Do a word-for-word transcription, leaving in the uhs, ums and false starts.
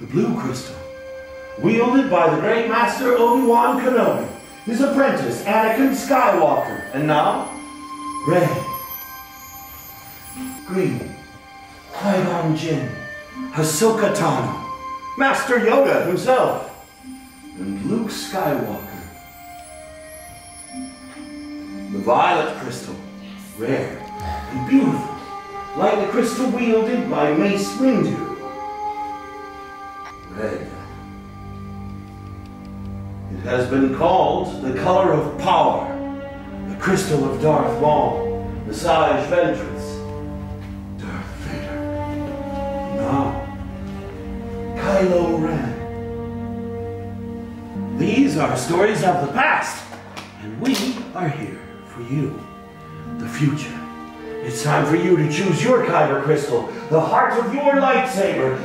The blue crystal, wielded by the great master Obi-Wan Kenobi, his apprentice Anakin Skywalker, and now, red, green, Kylo Jin, Hasoka Tano, Master Yoda himself, and Luke Skywalker. The violet crystal, rare and beautiful, like the crystal wielded by Mace Windu. Red. It has been called the color of power, the crystal of Darth Maul, the sage ventress, Darth Vader. Now, Kylo Ren. These are stories of the past, and we are here for you, the future. It's time for you to choose your kyber crystal, the heart of your lightsaber.